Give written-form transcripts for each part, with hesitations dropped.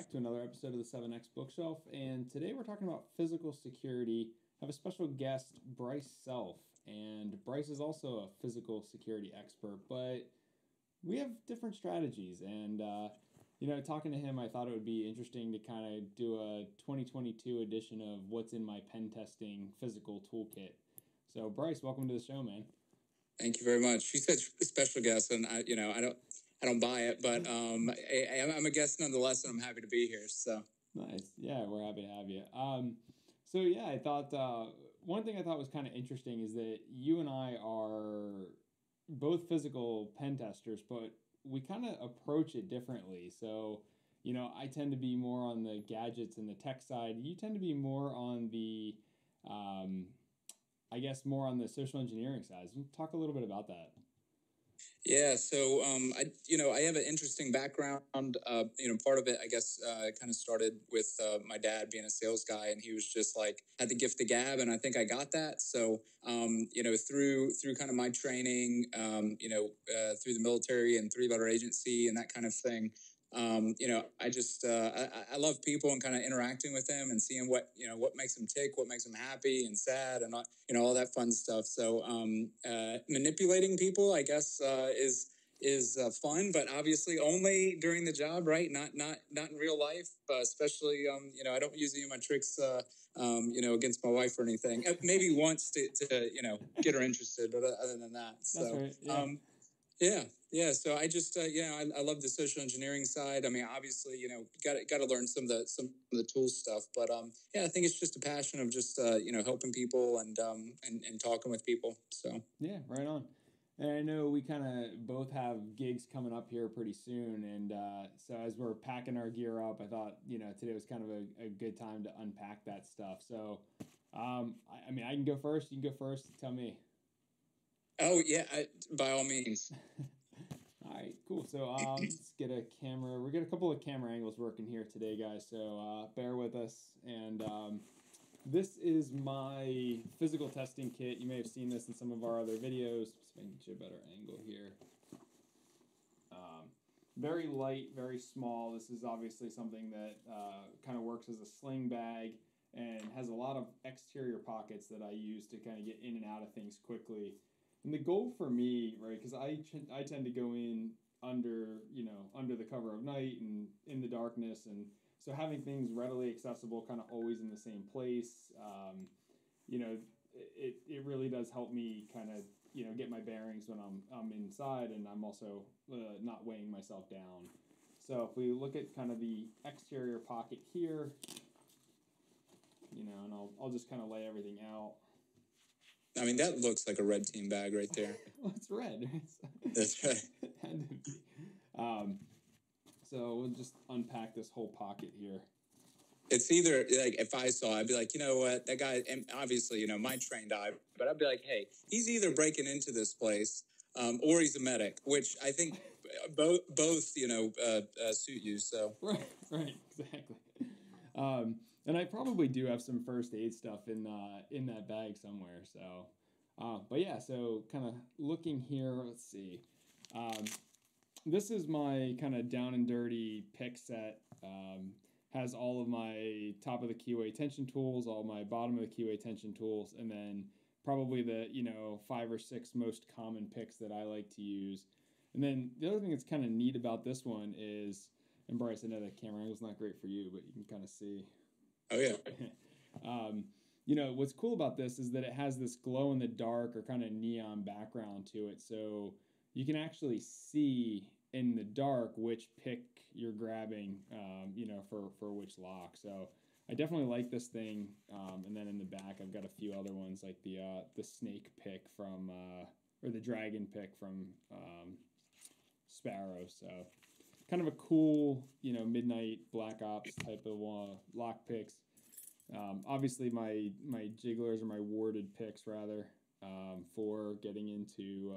back to another episode of the 7X Bookshelf, and today we're talking about physical security. I have a special guest, Bryce Self, and Bryce is also a physical security expert, but we have different strategies, and talking to him, I thought it would be interesting to kind of do a 2022 edition of What's in My Pen Testing Physical Toolkit. So, Bryce, welcome to the show, man. Thank you very much. You said special guest, and I don't buy it, but I'm a guest nonetheless, and I'm happy to be here. So nice, yeah, we're happy to have you. So yeah, I thought one thing I thought was kind of interesting is that you and I are both physical pen testers, but we kind of approach it differently. So I tend to be more on the gadgets and the tech side. You tend to be more on the, more on the social engineering side. Talk a little bit about that. Yeah, so I have an interesting background. Part of it, kind of started with my dad being a sales guy, and he was just like had the gift of gab, and I think I got that. So through kind of my training, through the military and three-letter agency and that kind of thing. I love people and kind of interacting with them and seeing what makes them tick, what makes them happy and sad and all that fun stuff. So, manipulating people, is fun, but obviously only during the job, right? Not in real life, especially, I don't use any of my tricks, against my wife or anything. Maybe once to get her interested, but other than that. That's so, right. Yeah. Yeah. So I just, I love the social engineering side. I mean, obviously, got to learn some of the tool stuff, but I think it's just a passion of just helping people and talking with people. So yeah, right on. And I know we kind of both have gigs coming up here pretty soon, and so as we're packing our gear up, I thought today was kind of a good time to unpack that stuff. So, I can go first. You can go first. Tell me. Oh, yeah, by all means. All right, cool. So let's get a camera. We've got a couple of camera angles working here today, guys, so bear with us. And this is my physical testing kit. You may have seen this in some of our other videos. Let's get you a better angle here. Very light, very small. This is obviously something that kind of works as a sling bag and has a lot of exterior pockets that I use to kind of get in and out of things quickly. And the goal for me, right, because I tend to go in under the cover of night and in the darkness, and so having things readily accessible, kind of always in the same place, it really does help me kind of get my bearings when I'm inside, and I'm also not weighing myself down. So if we look at kind of the exterior pocket here, and I'll just kind of lay everything out. I mean, that looks like a red team bag right there. Well, it's red. That's right. It had to be. So we'll just unpack this whole pocket here. It's either, like, if I saw, I'd be like, you know what, that guy, and obviously, my trained eye, but I'd be like, hey, he's either breaking into this place or he's a medic, which I think both, suit you, so. Right, exactly. And I probably do have some first aid stuff in that bag somewhere. So, but yeah, so kind of looking here, let's see. This is my kind of down and dirty pick set. Has all of my top of the keyway tension tools, all my bottom of the keyway tension tools, and then probably the, 5 or 6 most common picks that I like to use. And then the other thing that's kind of neat about this one is, and Bryce, I know that camera angle's not great for you, but you can kind of see. Oh, yeah. What's cool about this is that it has this glow-in-the-dark or kind of neon background to it. So you can actually see in the dark which pick you're grabbing, for which lock. So I definitely like this thing. And then in the back, I've got a few other ones like the snake pick from or the dragon pick from Sparrows. So kind of a cool, midnight black ops type of lock picks. Obviously, my jigglers or my warded picks rather for getting into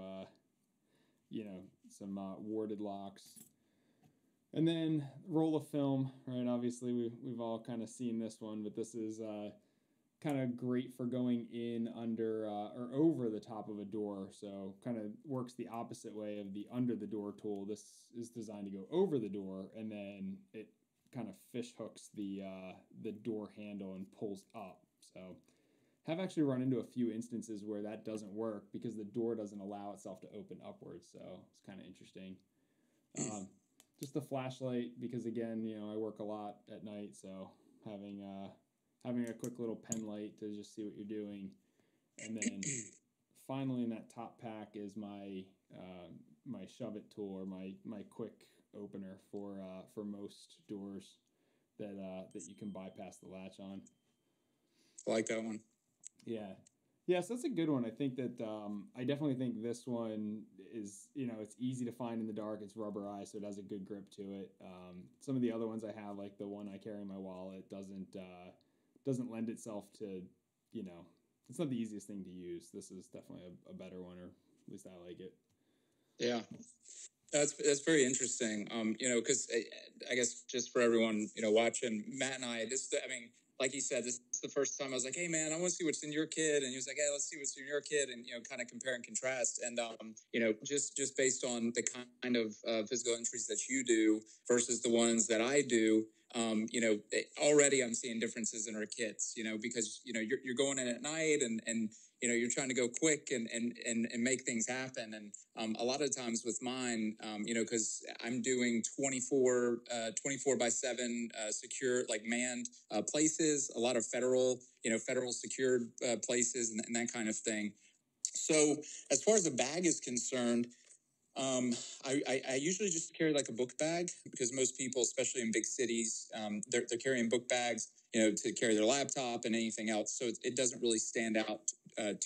some warded locks, and then roll of film. Right, obviously we've all kind of seen this one, but this is kind of great for going in under or over the top of a door. So kind of works the opposite way of the under the door tool. This is designed to go over the door, and then it kind of fish hooks the door handle and pulls up. So I've actually run into a few instances where that doesn't work because the door doesn't allow itself to open upwards. So it's kind of interesting. Just the flashlight, because again, you know, I work a lot at night, so having having a quick little pen light to just see what you're doing. And then finally in that top pack is my my shove it tool, or my quick opener for most doors that that you can bypass the latch on. I like that one. Yeah. Yeah, so that's a good one. I think that I definitely think this one is, you know, it's easy to find in the dark. It's rubberized, so it has a good grip to it. Some of the other ones I have, like the one I carry in my wallet, doesn't lend itself to, you know, it's not the easiest thing to use. This is definitely a better one, or at least I like it. Yeah, that's very interesting. You know, because I guess just for everyone, you know, watching, Matt and I, like he said, this is the first time I was like, hey, man, I want to see what's in your kid. And he was like, hey, let's see what's in your kid. And, you know, kind of compare and contrast. And, you know, just based on the kind of physical entries that you do versus the ones that I do, you know, already I'm seeing differences in our kits, you know, because, you know, you're going in at night and you know, you're trying to go quick and make things happen. And a lot of times with mine, you know, because I'm doing 24/7 secure, like manned places, a lot of federal secured places and that kind of thing. So as far as the bag is concerned, I usually just carry like a book bag, because most people, especially in big cities, they're carrying book bags, you know, to carry their laptop and anything else. So it doesn't really stand out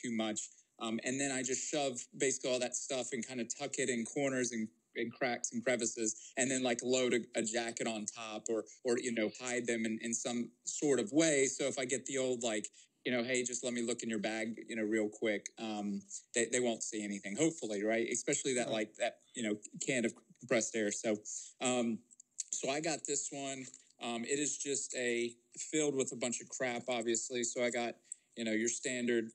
too much. And then I just shove basically all that stuff and kind of tuck it in corners and cracks and crevices, and then like load a jacket on top or, you know, hide them in some sort of way. So if I get the old, like, you know, hey, just let me look in your bag, you know, real quick. They won't see anything, hopefully, right? Especially that, like that, you know, can of compressed air. So, so I got this one. It is just filled with a bunch of crap, obviously. So I got, you know, your standard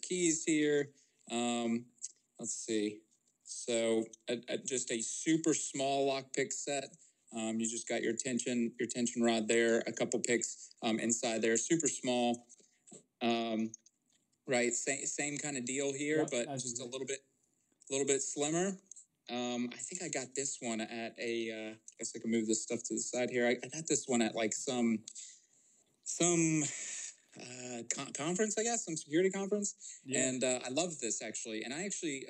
keys here. Let's see. So just a super small lockpick set. You just got your tension rod there, a couple picks inside there, super small. Right. Same kind of deal here, but just a little bit slimmer. I think I got this one at I guess I can move this stuff to the side here. I got this one at like some conference, I guess, some security conference. Yeah. And I love this actually. And I actually,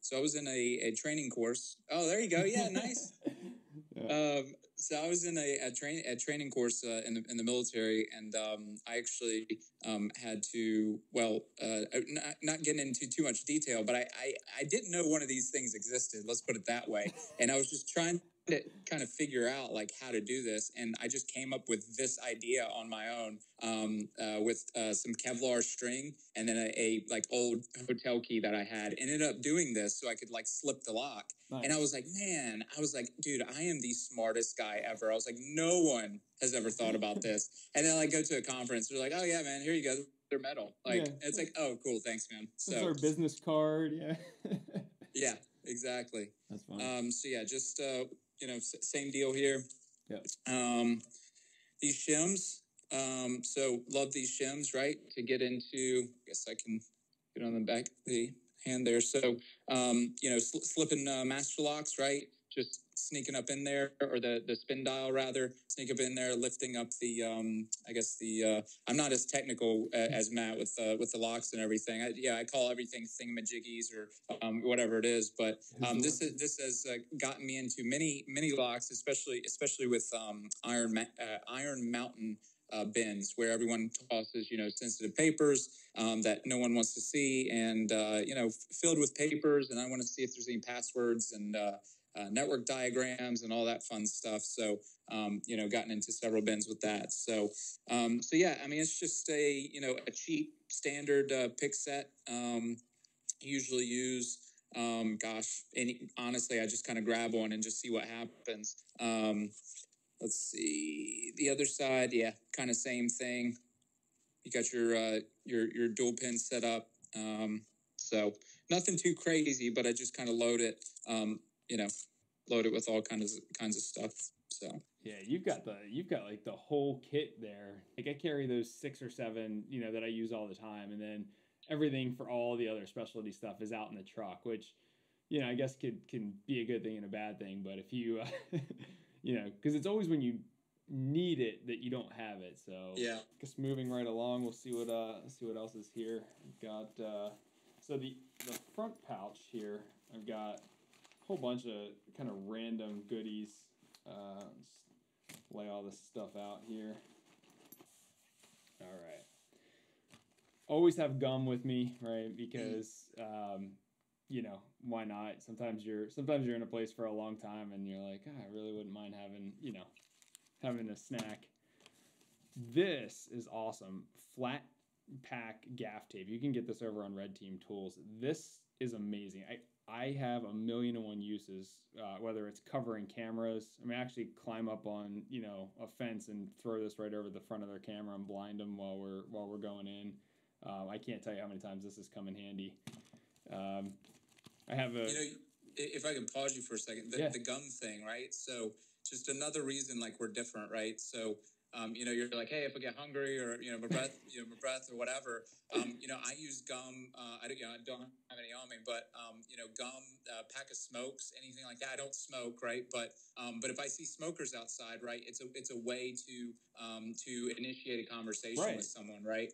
so I was in a training course. Oh, there you go. Yeah. Nice. Yeah. So I was in a training course in the military, and I actually had to, not get into too much detail, but I didn't know one of these things existed. Let's put it that way. And I was just trying to kind of figure out like how to do this, and I just came up with this idea on my own with some Kevlar string and then a like old hotel key that I had. Ended up doing this so I could like slip the lock. Nice. And I was like, man, dude, I am the smartest guy ever. I was like, no one has ever thought about this. And then I like go to a conference, they're like, oh yeah, man, here you go, they're metal. Like, yeah. It's like, oh, cool, thanks, man. So that's our business card, yeah. Yeah, exactly. That's fine. So yeah, just. You know, same deal here. Yep. These shims. So love these shims, right? To get into, I guess I can get on the back of the hand there. So, you know, slipping master locks, right? Just sneaking up in there, or the spin dial rather, sneak up in there, lifting up the, I guess the, I'm not as technical as Matt with the locks and everything. I call everything thingamajiggies or whatever it is, but this has gotten me into many locks, especially with Iron Mountain bins, where everyone tosses, you know, sensitive papers that no one wants to see, and, you know, filled with papers, and I want to see if there's any passwords and, network diagrams and all that fun stuff. So, you know, gotten into several bins with that. So, so yeah, I mean, it's just a cheap standard pick set. Usually use, honestly, I just kind of grab one and just see what happens. Let's see the other side. Yeah. Kind of same thing. You got your dual pin set up. So nothing too crazy, but I just kind of load it with all kinds of stuff. So yeah, you've got like the whole kit there. Like I carry those 6 or 7, you know, that I use all the time, and then everything for all the other specialty stuff is out in the truck, which, you know, I guess can be a good thing and a bad thing. But if you, you know, because it's always when you need it that you don't have it. So yeah, just moving right along, we'll see what else is here. I've got so the front pouch here. I've got a whole bunch of kind of random goodies. Lay all this stuff out here. All right. Always have gum with me, right? Because you know, why not? Sometimes you're in a place for a long time and you're like, oh, I really wouldn't mind having a snack. This is awesome. Flat pack gaff tape. You can get this over on Red Team Tools. This is amazing. I have a million and one uses, whether it's covering cameras. I mean, I actually climb up on, you know, a fence and throw this right over the front of their camera and blind them while we're going in. I can't tell you how many times this has come in handy. I have a... You know, if I can pause you for a second, the gum thing, right? So just another reason, like, we're different, right? So... you know, you're like, hey, if I get hungry or, you know, my breath or whatever, you know, I use gum. I don't have any on me, but, you know, gum, pack of smokes, anything like that. I don't smoke. Right. But if I see smokers outside, right, it's a way to initiate a conversation right with someone. Right.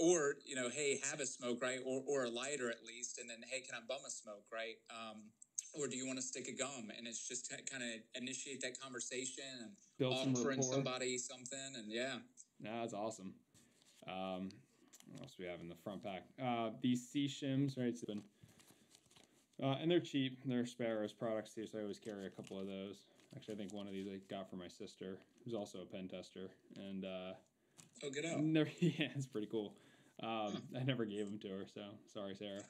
Or, hey, have a smoke. Right. Or a lighter at least. And then, hey, can I bum a smoke? Right. Or do you want to stick a gum? And it's just to kind of initiate that conversation and build offering some somebody something. And yeah. No, that's awesome. What else do we have in the front pack? These sea shims, right? And they're cheap. They're Sparrows products too, so I always carry a couple of those. Actually, I think one of these I got for my sister, who's also a pen tester. And oh, good out. Yeah, it's pretty cool. I never gave them to her, so sorry, Sarah.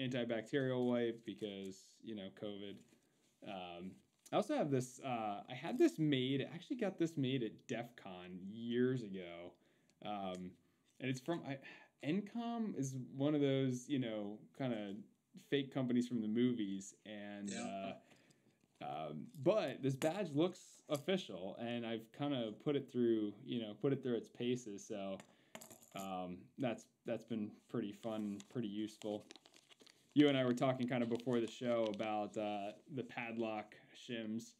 Antibacterial wipe because, you know, COVID. I also have this, I actually got this made at DEF CON years ago. And it's from, Encom is one of those, you know, kind of fake companies from the movies. And, yeah. But this badge looks official and I've kind of put it through its paces. So, that's been pretty fun, pretty useful. You and I were talking kind of before the show about the padlock shims.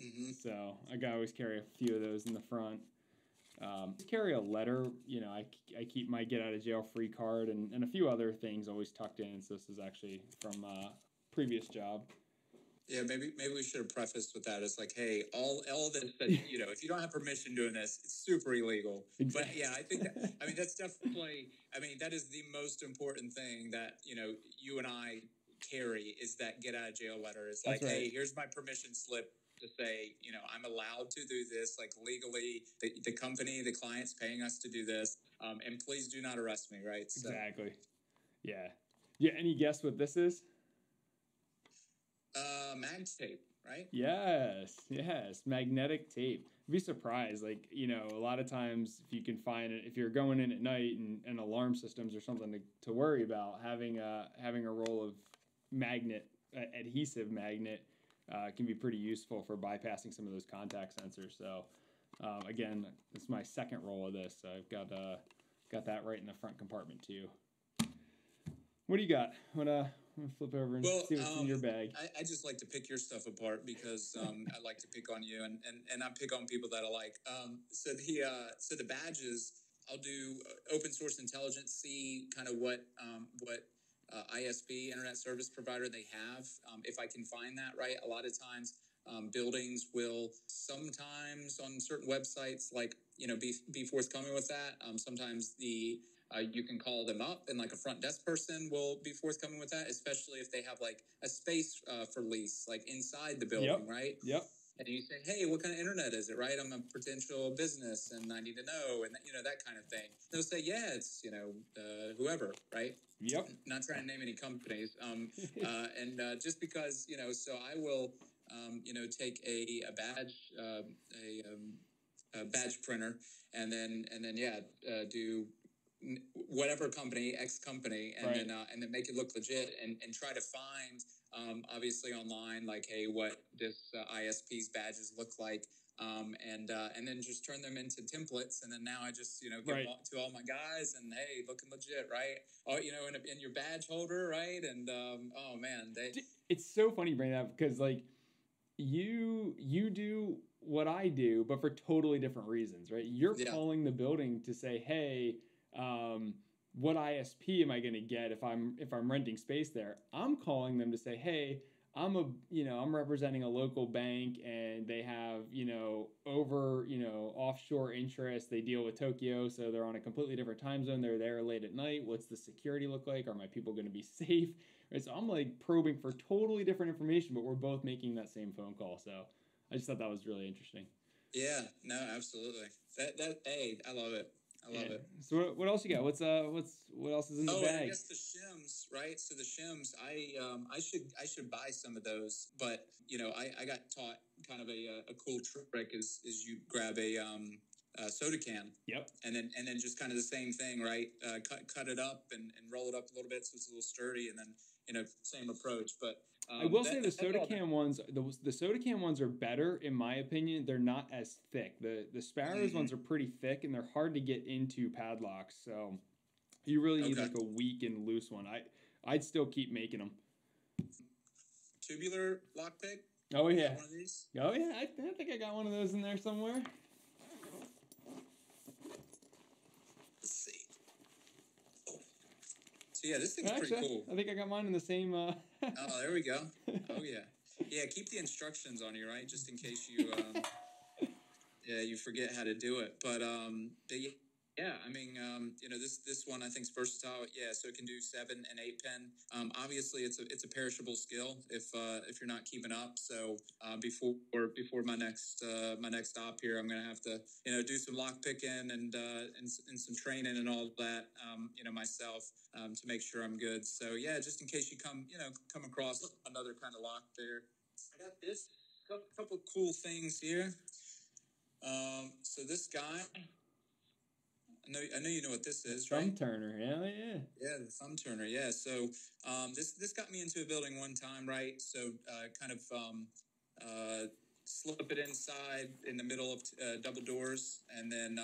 Mm-hmm. So I always carry a few of those in the front. Carry a letter. You know, I keep my get out of jail free card and a few other things always tucked in. So this is actually from a previous job. Yeah, maybe we should have prefaced with that. It's like, hey, all this, you know, if you don't have permission doing this, it's super illegal. Exactly. But yeah, I think that, I mean, that's definitely, I mean, that is the most important thing that, you know, you and I carry is that get out of jail letter. It's like, right. Hey, here's my permission slip to say, you know, I'm allowed to do this, like legally, the company, the client's paying us to do this, and please do not arrest me, right? So. Exactly. Yeah. Yeah. Any guess what this is? Mag tape, right? Yes, magnetic tape. I'd be surprised, like, you know, a lot of times if you can find it, if you're going in at night and alarm systems or something to worry about, having a roll of adhesive magnet can be pretty useful for bypassing some of those contact sensors. So again, it's my second roll of this, so I've got that right in the front compartment too. What do you got? I'm gonna flip over and see what's in your bag. I just like to pick your stuff apart because I like to pick on you and I pick on people that I like. So the badges, I'll do open source intelligence, see kind of what ISP, internet service provider, they have. If I can find that, right? A lot of times buildings will sometimes on certain websites, like, you know, be forthcoming with that. Sometimes you can call them up and like a front desk person will be forthcoming with that, especially if they have like a space for lease, like inside the building, yep. Right? Yep. And you say, hey, what kind of internet is it, right? I'm a potential business and I need to know, and you know, that kind of thing. They'll say, yeah, it's, you know, whoever, right? Yep. Not trying to name any companies. Just because, you know, so I will, you know, take a badge, a badge printer and then yeah, do whatever company, X company, and right. Then make it look legit and try to find obviously online, like, hey, what this ISP's badges look like, and then just turn them into templates. And then now I just, you know, give them to all my guys, and hey, looking legit, right? Oh, you know, in your badge holder, right? And oh man, it's so funny you bring that up, because like you do what I do, but for totally different reasons, right? You're calling the building to say, hey, what ISP am I going to get if I'm renting space there? I'm calling them to say, hey, I'm representing a local bank, and they have, offshore interests. They deal with Tokyo, so they're on a completely different time zone. They're there late at night. What's the security look like? Are my people going to be safe? Right? So I'm like probing for totally different information, but we're both making that same phone call. So I just thought that was really interesting. Yeah, no, absolutely. Hey, I love it. I love it. So what else you got? What else is in the bag? I guess the shims, right? So the shims, I should buy some of those, but I got taught kind of a cool trick is you grab a soda can. Yep. And then just kind of the same thing, right? Cut it up and roll it up a little bit so it's a little sturdy, and then same approach. But I will say the soda can ones, the soda can ones are better in my opinion. They're not as thick. The Sparrows ones are pretty thick, and they're hard to get into padlocks. So you really need like a weak and loose one. I'd still keep making them. Tubular lockpick. Oh yeah. One of these? Oh yeah. I think I got one of those in there somewhere. Let's see. So yeah, this thing's pretty cool. I think I got mine in the same. Oh, there we go. Oh yeah, yeah. Keep the instructions on you, right? Just in case you, you forget how to do it. But yeah, I mean, this one I think is versatile. Yeah, so it can do 7 and 8 pin. Obviously, it's a perishable skill if you're not keeping up. So before my next op here, I'm gonna have to do some lock picking and some training and all that myself to make sure I'm good. So yeah, just in case you come across another kind of lock there. I got this couple of cool things here. So this guy. I know you know what this is, thumb right? Thumb turner, yeah. Yeah, the thumb turner, yeah. So this got me into a building one time, right? So slip it inside in the middle of double doors, and then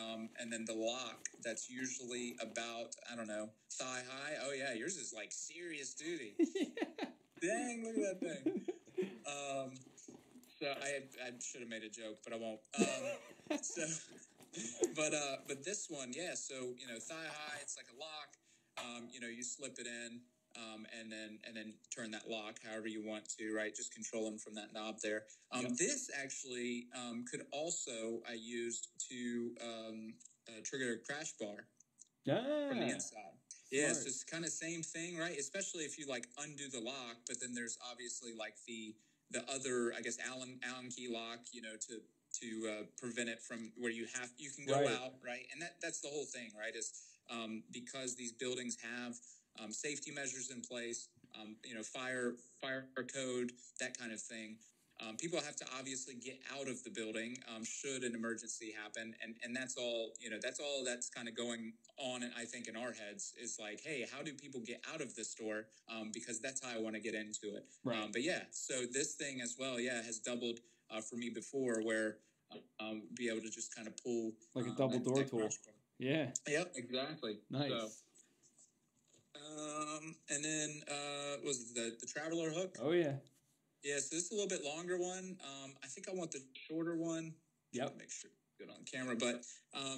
the lock that's usually about, I don't know, thigh high. Oh yeah, yours is like serious duty. Yeah. Dang, look at that thing. So I should have made a joke, but I won't. But this one, yeah. So thigh high, it's like a lock. You slip it in, and then turn that lock however you want to, right? Just controlling from that knob there. This actually could also I used to trigger a crash bar from the inside. Yeah, so it's kind of same thing, right? Especially if you like undo the lock, but then there's obviously like the other, I guess, Allen key lock, to prevent it from where you can go out, right? And that's the whole thing, right? Is because these buildings have safety measures in place, fire code, that kind of thing. People have to obviously get out of the building should an emergency happen, and that's all. That's all that's kind of going on, and I think in our heads is like, hey, how do people get out of this store? Because that's how I want to get into it. Right. But yeah, so this thing as well, yeah, has doubled for me before, where be able to just kind of pull like a double door tool. Yeah. Yep. Exactly. Nice. So, and then was the traveler hook? Oh yeah. Yeah, so this is a little bit longer one. I think I want the shorter one. Yeah, make sure good on camera. But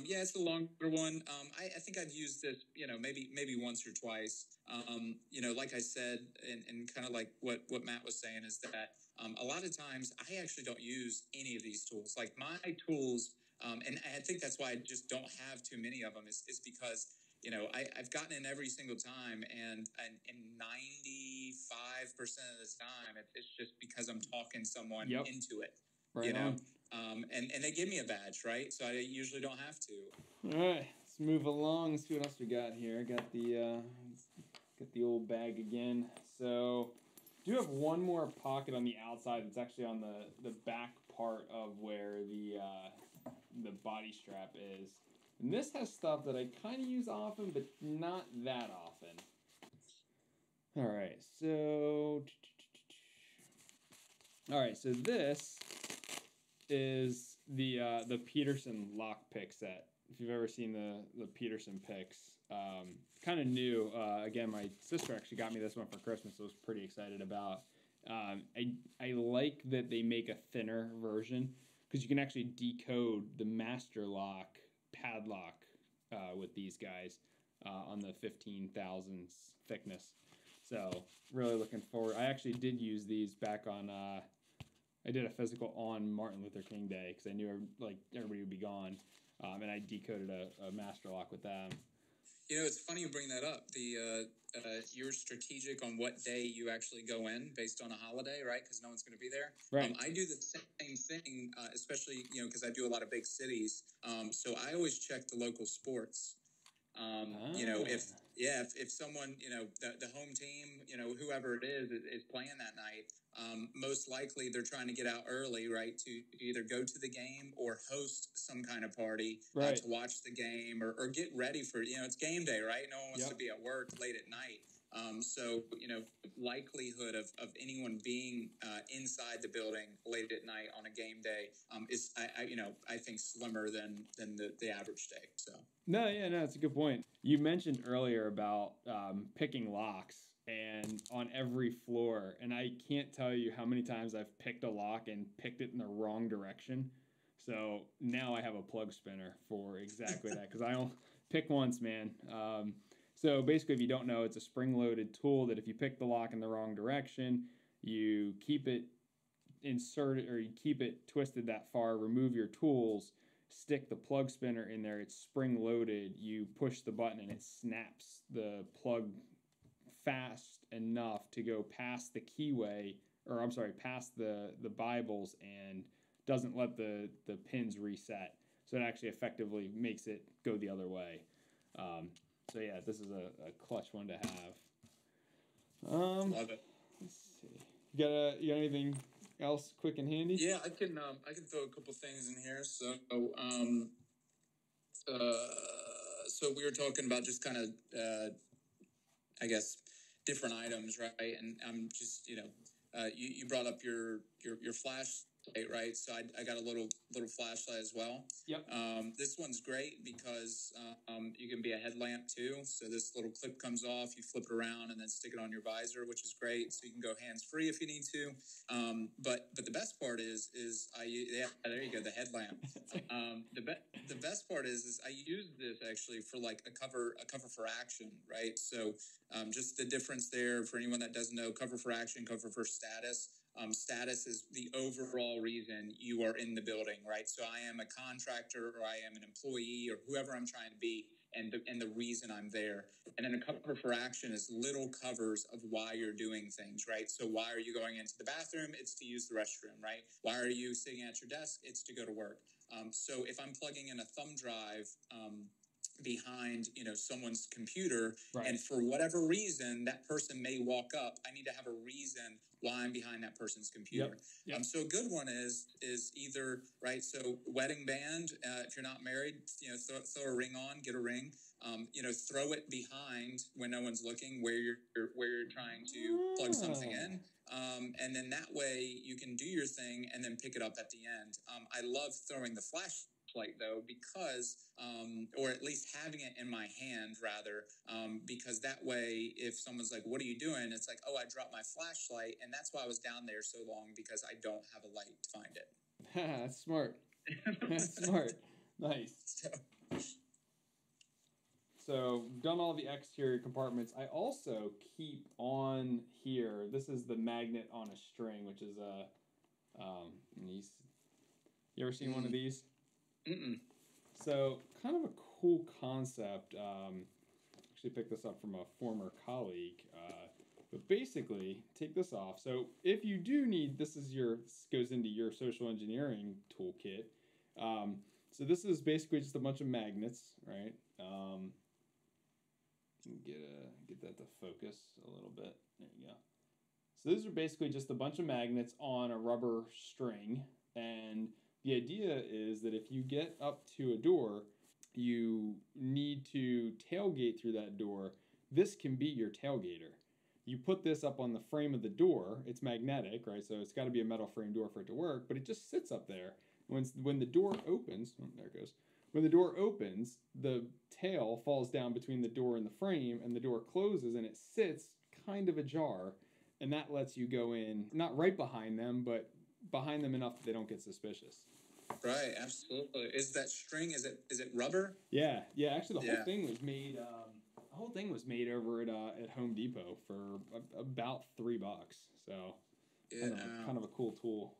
yeah, it's the longer one. I think I've used this, maybe once or twice. Like I said, and kind of like what Matt was saying is that a lot of times I actually don't use any of these tools. Like my tools, and I think that's why I just don't have too many of them. Is because I've gotten in every single time, and 95% of the time, it's just because I'm talking someone into it, and they give me a badge, right? So I usually don't have to. All right, let's move along. Let's see what else we got here. I got the old bag again. So I do have one more pocket on the outside. It's actually on the back part of where the body strap is. And this has stuff that I kind of use often, but not that often. All right, so All right, so this is the Peterson lock pick set. If you've ever seen the Peterson picks, kind of new. Again, my sister actually got me this one for Christmas, so I was pretty excited about. I like that they make a thinner version because you can actually decode the master lock padlock with these guys on the 15,000 thickness. So really looking forward. I actually did use these back on. I did a physical on Martin Luther King Day because I knew like everybody would be gone. And I decoded a master lock with them. You know, it's funny you bring that up. You're strategic on what day you actually go in based on a holiday, right? Because no one's going to be there. Right. I do the same thing, especially, you know, because I do a lot of big cities. So I always check the local sports. You know, if someone, you know, the home team, you know, whoever it is playing that night, most likely they're trying to get out early, right, to either go to the game or host some kind of party, right, to watch the game or get ready for, you know, it's game day, right? No one wants, yep, to be at work late at night. So, you know, likelihood of anyone being inside the building late at night on a game day is, you know, I think slimmer than the average day. So. No, yeah, no, it's a good point. You mentioned earlier about picking locks and on every floor. And I can't tell you how many times I've picked a lock and picked it in the wrong direction. So now I have a plug spinner for exactly that because I don't pick once, man. So basically, if you don't know, it's a spring-loaded tool that if you pick the lock in the wrong direction, you keep it inserted or you keep it twisted that far, remove your tools, stick the plug spinner in there, it's spring-loaded, you push the button and it snaps the plug fast enough to go past the keyway, or I'm sorry, past the Bibles and doesn't let the pins reset. So it actually effectively makes it go the other way. So yeah, this is a clutch one to have. Love it. Let's see. You got anything else quick and handy? Yeah, I can throw a couple things in here. So so we were talking about just kind of I guess different items, right? And I'm just, you know, you brought up your flash. Right, so I got a little flashlight as well. Yep. This one's great because you can be a headlamp too. So this little clip comes off, you flip it around, and then stick it on your visor, which is great. So you can go hands free if you need to. But the best part is I, yeah, there you go, the headlamp. The best part is I use this actually for like a cover for action, right? So just the difference there for anyone that doesn't know, cover for action, cover for status. Status is the overall reason you are in the building, right? So I am a contractor or I am an employee or whoever I'm trying to be and the reason I'm there. And then a cover for action is little covers of why you're doing things, right? So why are you going into the bathroom? It's to use the restroom, right? Why are you sitting at your desk? It's to go to work. So if I'm plugging in a thumb drive, behind, you know, someone's computer, right, and for whatever reason that person may walk up, I need to have a reason why I'm behind that person's computer. Yep. Yep. So a good one is either, right, so wedding band, if you're not married, you know, throw a ring on, get a ring, you know, throw it behind when no one's looking where you're trying to plug something in. And then that way you can do your thing and then pick it up at the end. I love throwing the flashlight though, because or at least having it in my hand rather, because that way if someone's like, what are you doing, it's like, oh, I dropped my flashlight and that's why I was down there so long because I don't have a light to find it. That's smart. That's smart. Nice. So done all the exterior compartments. I also keep on here, this is the magnet on a string, which is a you ever seen one of these? Mm-mm. So kind of a cool concept. Actually picked this up from a former colleague. But basically, take this off. So if you do need, this goes into your social engineering toolkit. So this is basically just a bunch of magnets, right? Get that to focus a little bit. There you go. So these are basically just a bunch of magnets on a rubber string, and the idea is that if you get up to a door, you need to tailgate through that door. This can be your tailgater. You put this up on the frame of the door. It's magnetic, right? So it's got to be a metal frame door for it to work, but it just sits up there. When the door opens, oh, there it goes. When the door opens, the tail falls down between the door and the frame, and the door closes, and it sits kind of ajar, and that lets you go in, not right behind them, but behind them enough that they don't get suspicious. Right, absolutely. Is that string, is it rubber? Yeah, yeah. Actually, the whole thing was made. The whole thing was made over at Home Depot for about $3. So, yeah, kind of a cool tool.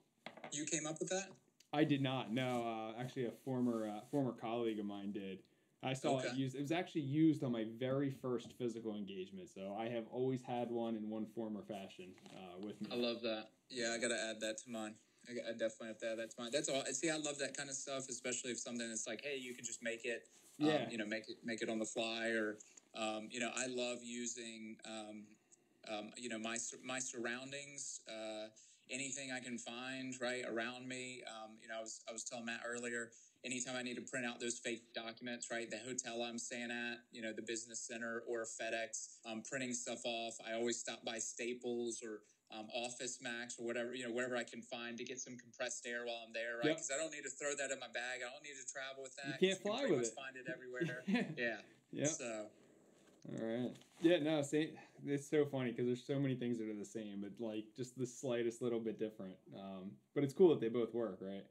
You came up with that? I did not. No, actually, a former colleague of mine did. I saw it used. It was actually used on my very first physical engagement. So I have always had one in one form or fashion with me. I love that. Yeah, I gotta add that to mine. I definitely have to add that to mine. That's all. See, I love that kind of stuff, especially if something that's like, hey, you can just make it. Yeah. You know, make it on the fly, or you know, I love using you know, my surroundings. Anything I can find right around me. You know, I was telling Matt earlier, anytime I need to print out those fake documents, right? The hotel I'm staying at, you know, the business center or FedEx, printing stuff off. I always stop by Staples or Office Max or whatever, you know, wherever I can find to get some compressed air while I'm there, right? Because I don't need to throw that in my bag. I don't need to travel with that. You can't fly with it. Find it everywhere. Yeah. Yeah. So. All right. Yeah, no, see, it's so funny because there's so many things that are the same, but like just the slightest little bit different. But it's cool that they both work, right?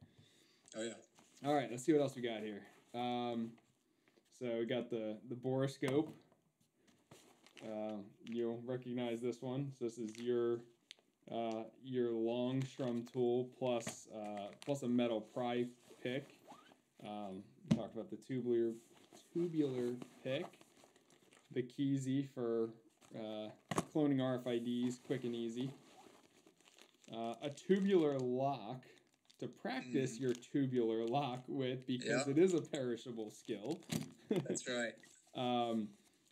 Oh, yeah. All right, let's see what else we got here. So we got the boroscope. You'll recognize this one. So this is your Longstrom tool plus a metal pry pick. We talked about the tubular pick. The Keezy for cloning RFIDs, quick and easy. A tubular lock to practice your tubular lock with, because it is a perishable skill. That's right.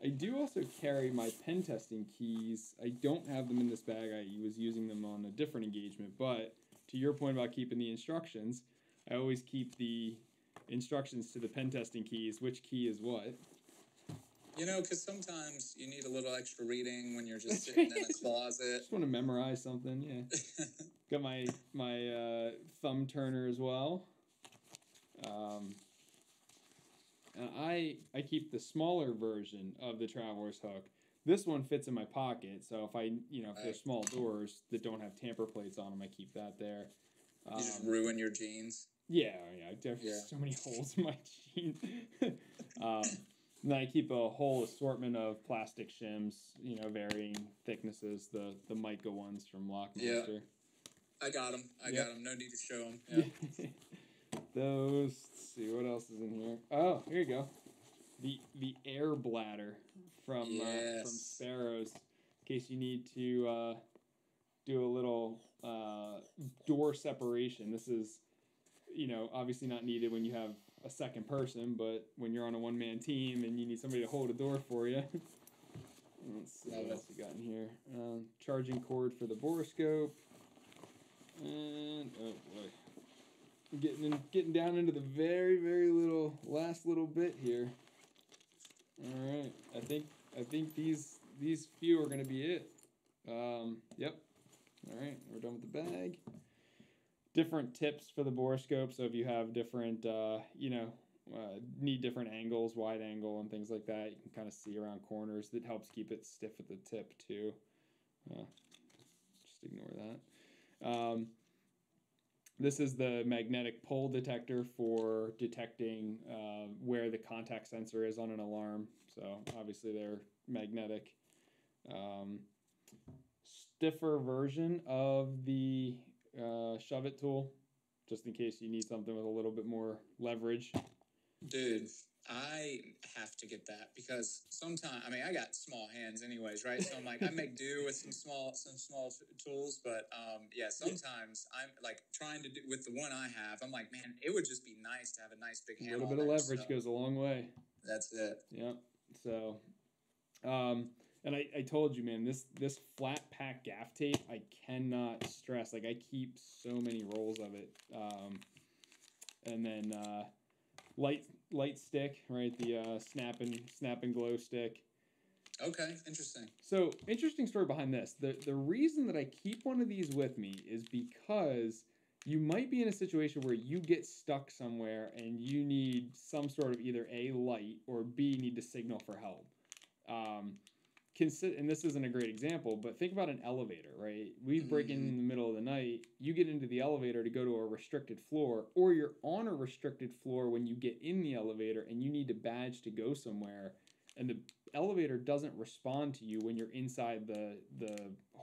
I do also carry my pen testing keys. I don't have them in this bag. I was using them on a different engagement. But to your point about keeping the instructions, I always keep the instructions to the pen testing keys, which key is what. You know, because sometimes you need a little extra reading when you're just sitting in a closet. Just want to memorize something, yeah. Got my thumb turner as well. And I keep the smaller version of the Traveler's Hook. This one fits in my pocket, so if if there's small doors that don't have tamper plates on them, I keep that there. You just ruin your jeans. Yeah. There's so many holes in my jeans. And I keep a whole assortment of plastic shims, you know, varying thicknesses, the mica ones from Lockbuster. Yeah, I got them. I got them. No need to show them. Yeah. Those. Let's see what else is in here. Oh, here you go. The air bladder from Sparrows, in case you need to do a little door separation. This is, you know, obviously not needed when you have a second person, but when you're on a one-man team and you need somebody to hold a door for you. Let's see what else we got in here. Charging cord for the boroscope. And, oh boy. Getting down into the very, very last little bit here. All right. I think these few are going to be it. Yep. All right. We're done with the bag. Different tips for the boroscope. So if you have different, need different angles, wide angle and things like that, you can kind of see around corners. That helps keep it stiff at the tip too. Just ignore that. This is the magnetic pole detector for detecting where the contact sensor is on an alarm. So obviously they're magnetic. Stiffer version of the shove it tool, just in case you need something with a little bit more leverage. Dude, I have to get that because sometimes, I mean, I got small hands anyways, right? So I'm like, I make do with some small tools, but sometimes I'm like trying to do with the one I have. I'm like, man, it would just be nice to have a nice big hand. A little bit of leverage goes a long way. That's it. Yeah. So, and I told you, man, this flat pack gaff tape, I cannot stress. Like, I keep so many rolls of it. And then light stick, right? The snap and glow stick. Okay, interesting. So, interesting story behind this. The reason that I keep one of these with me is because you might be in a situation where you get stuck somewhere and you need some sort of either A, light, or B, need to signal for help. And this isn't a great example, but think about an elevator, right? We break in the middle of the night. You get into the elevator to go to a restricted floor, or you're on a restricted floor when you get in the elevator and you need to badge to go somewhere, and the elevator doesn't respond to you when you're inside the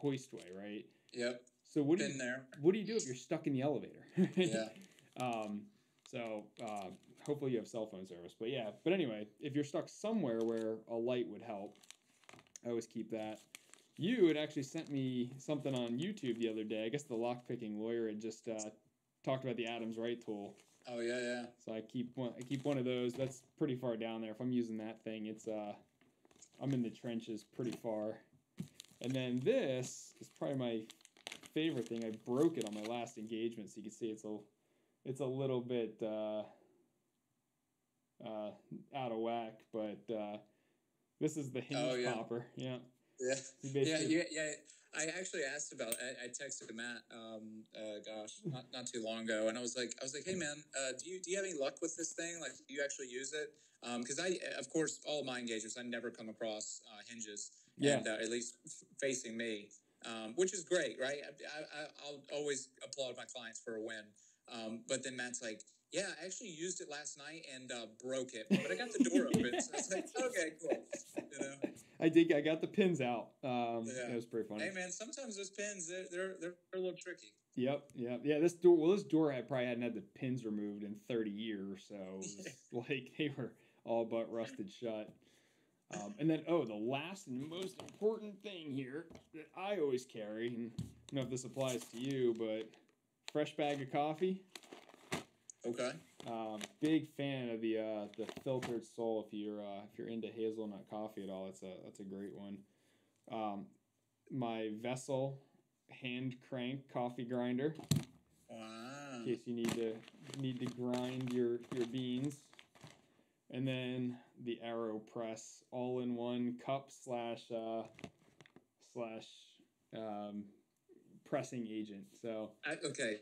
hoistway, right? Yep. So what do you do if you're stuck in the elevator? Yeah. So hopefully you have cell phone service, but yeah. But anyway, if you're stuck somewhere where a light would help, I always keep that. You had actually sent me something on YouTube the other day. I guess the Lock Picking Lawyer had just talked about the Adams Wright tool. Oh yeah, yeah. So I keep one of those. That's pretty far down there. If I'm using that thing, it's I'm in the trenches pretty far. And then this is probably my favorite thing. I broke it on my last engagement, so you can see it's a little bit out of whack, but this is the hinge popper. Yeah. Yeah. Yeah. I actually asked about. I texted Matt. Not too long ago, and I was like, hey man, do you have any luck with this thing? Like, do you actually use it? Because I, of course, all of my engagements, I never come across hinges. Yeah. And, at least facing me, which is great, right? I'll always applaud my clients for a win. But then Matt's like, yeah, I actually used it last night and broke it, but I got the door open. So I was like, okay, cool. You know, I got the pins out. Yeah. It was pretty funny. Hey, man, sometimes those pins they're a little tricky. Yep. Yeah, this door I probably hadn't had the pins removed in 30 years, so it was like they were all but rusted shut. And then the last and most important thing here that I always carry, and I don't know if this applies to you, but fresh bag of coffee. Okay. Big fan of the filtered sole. If you're into hazelnut coffee at all, that's a great one. My Vessel hand crank coffee grinder. Wow. In case you need to grind your beans. And then the AeroPress all-in-one cup slash pressing agent. So. Okay.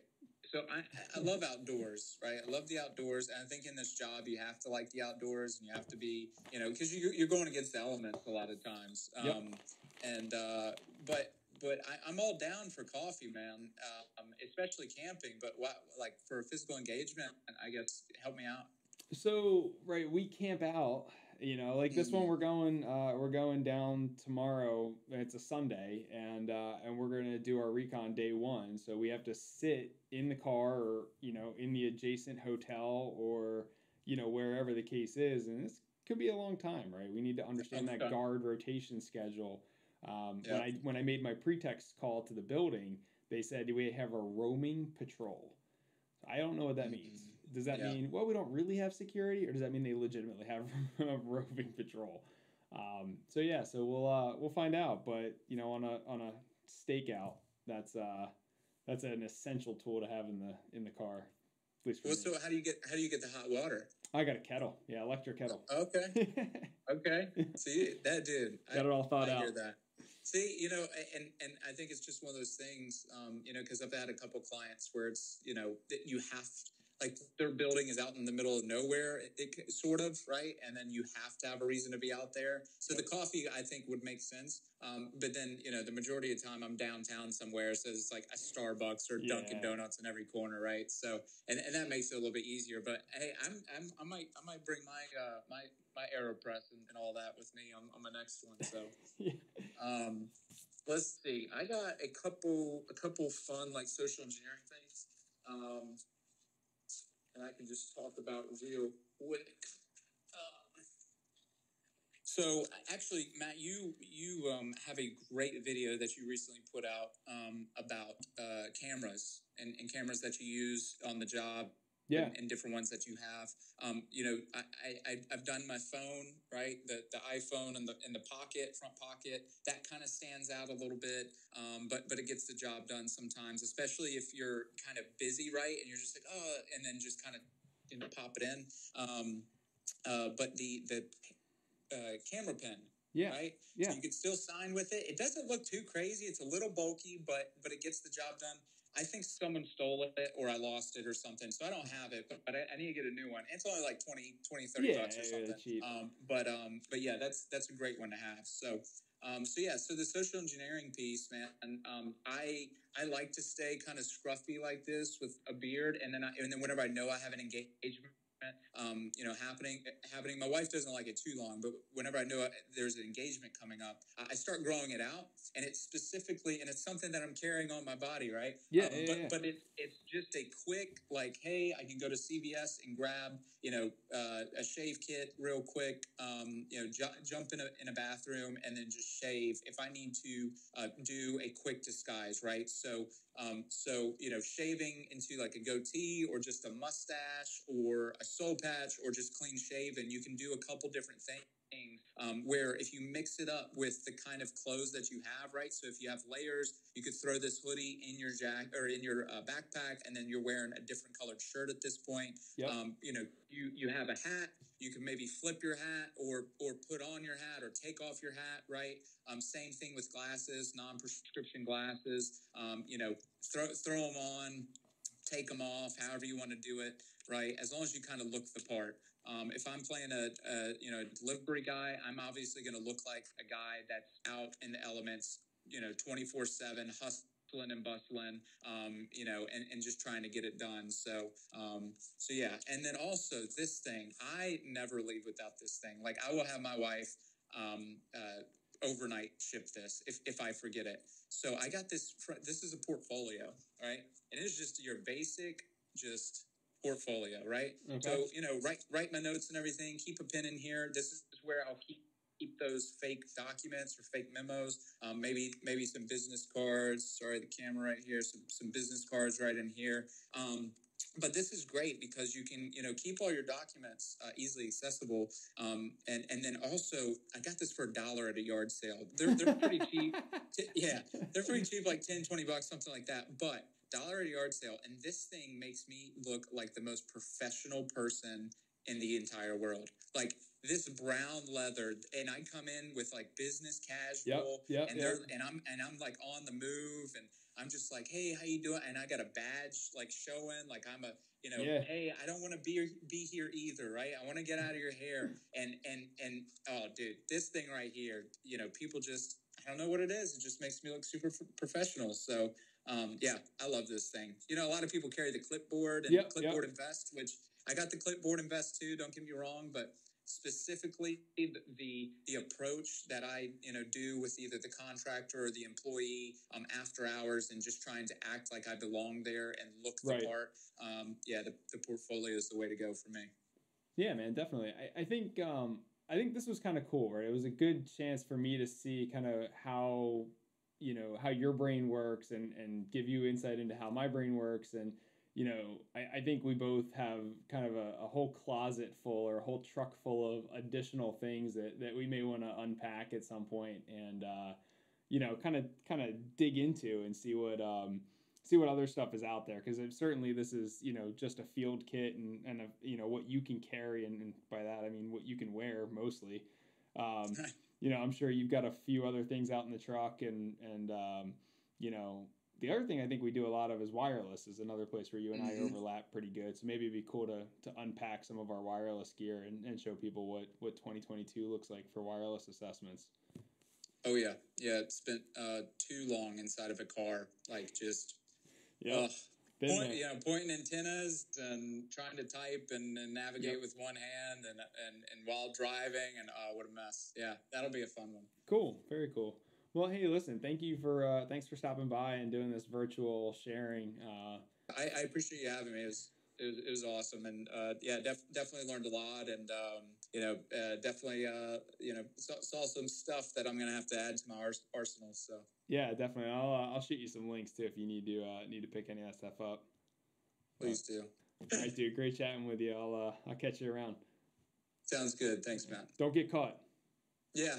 So I love outdoors, right? I love the outdoors, and I think in this job you have to like the outdoors, and you have to be, because you're going against the elements a lot of times. Yep. And but I'm all down for coffee, man. Especially camping, but for a physical engagement, I guess help me out. So right, we camp out. Like this one, we're going down tomorrow. It's a Sunday, and we're gonna do our recon day one. So we have to sit in the car, or in the adjacent hotel, or wherever the case is. And this could be a long time, right? We need to understand that guard rotation schedule. When I made my pretext call to the building, they said we have a roaming patrol. I don't know what that means. Does that mean, well, we don't really have security, or does that mean they legitimately have a roving patrol? So we'll find out. But on a stakeout, that's an essential tool to have in the car. At least for me. So how do you get the hot water? I got a kettle. Yeah, electric kettle. Okay. Okay. See that, dude. Got it all thought out. I hear that. See, and I think it's just one of those things, because I've had a couple clients where it's, that you have to, like their building is out in the middle of nowhere, it sort of, right? And then you have to have a reason to be out there. So the coffee, I think, would make sense. But then, the majority of the time I'm downtown somewhere. So it's like a Starbucks or Dunkin' Donuts in every corner, right? So, and that makes it a little bit easier. But hey, I might bring my AeroPress and all that with me on my next one. So, let's see. I got a couple fun, like social engineering things. And I can just talk about real quick. So actually, Matt, you have a great video that you recently put out about cameras and cameras that you use on the job. Yeah. And different ones that you have. I've done my phone, right? The iPhone in the pocket, front pocket, that kind of stands out a little bit. But it gets the job done sometimes, especially if you're kind of busy, right? And you're just like, oh, and then just kind of, pop it in. But the camera pen Yeah. Right? Yeah. So you can still sign with it. It doesn't look too crazy. It's a little bulky, but it gets the job done. I think someone stole it or I lost it or something, so I don't have it, but I need to get a new one. It's only like $20, $30 bucks or something. Cheap. But yeah, that's a great one to have. So the social engineering piece, man, I like to stay kind of scruffy like this with a beard. And then whenever I know I have an engagement, happening. My wife doesn't like it too long, but whenever I know there's an engagement coming up, I start growing it out, and it's specifically, and it's something that I'm carrying on my body, right? Yeah. But it's just a quick, like, hey, I can go to CVS and grab, a shave kit real quick, jump in a bathroom and then just shave if I need to do a quick disguise, right? So shaving into like a goatee or just a mustache or a soul patch or just clean shaven, you can do a couple different things where if you mix it up with the kind of clothes that you have, right? So if you have layers, you could throw this hoodie in your jacket or in your backpack, and then you're wearing a different colored shirt at this point. Yep. You have a hat. You can maybe flip your hat or put on your hat or take off your hat, right? Same thing with glasses, non-prescription glasses. Throw them on, take them off, however you want to do it, right? As long as you kind of look the part. If I'm playing a delivery guy, I'm obviously going to look like a guy that's out in the elements, 24/7, hustling and bustling, and just trying to get it done. So yeah. And then also this thing, I never leave without this thing. Like I will have my wife, overnight ship this if I forget it. So I got this, this is a portfolio, right? And it's just your basic, just portfolio, right? Okay. So, write my notes and everything, keep a pen in here. This is where I'll keep those fake documents or fake memos, maybe some business cards, sorry, the camera right here, some business cards right in here. But this is great because you can, keep all your documents easily accessible. And then also, I got this for $1 at a yard sale. They're pretty cheap. Yeah, they're pretty cheap, like $10, $20, something like that. But $1 at a yard sale. And this thing makes me look like the most professional person in the entire world. Like this brown leather, and I come in with like business casual, and I'm like on the move, and I'm just like, hey, how you doing? And I got a badge like showing, like I'm a, hey, I don't want to be here either, right? I want to get out of your hair, and oh, dude, this thing right here, people just, I don't know what it is. It just makes me look super professional. So, yeah, I love this thing. A lot of people carry the clipboard and and vest, which I got the clipboard and vest too. Don't get me wrong, but specifically the approach that I do with either the contractor or the employee after hours, and just trying to act like I belong there and look the part. The portfolio is the way to go for me. Yeah, man, definitely. I think this was kind of cool, right? It was a good chance for me to see kind of how how your brain works and give you insight into how my brain works. And I think we both have kind of a whole closet full or a whole truck full of additional things that we may want to unpack at some point and, kind of dig into and see what other stuff is out there. Cause certainly this is, just a field kit and what you can carry. And by that, I mean what you can wear mostly. I'm sure you've got a few other things out in the truck and the other thing I think we do a lot of is wireless is another place where you and I overlap pretty good. So maybe it'd be cool to unpack some of our wireless gear and show people what 2022 looks like for wireless assessments. Oh yeah. Yeah. It's been too long inside of a car. Like just pointing antennas and trying to type and navigate with one hand and while driving and what a mess. Yeah. That'll be a fun one. Cool. Very cool. Well, hey, listen, thanks for stopping by and doing this virtual sharing. I appreciate you having me. It was awesome. And, definitely learned a lot and, saw some stuff that I'm going to have to add to my arsenal. So yeah, definitely. I'll shoot you some links too, if you need to pick any of that stuff up. Please do. All right, dude. Great chatting with you. I'll catch you around. Sounds good. Thanks, Matt. Don't get caught. Yeah.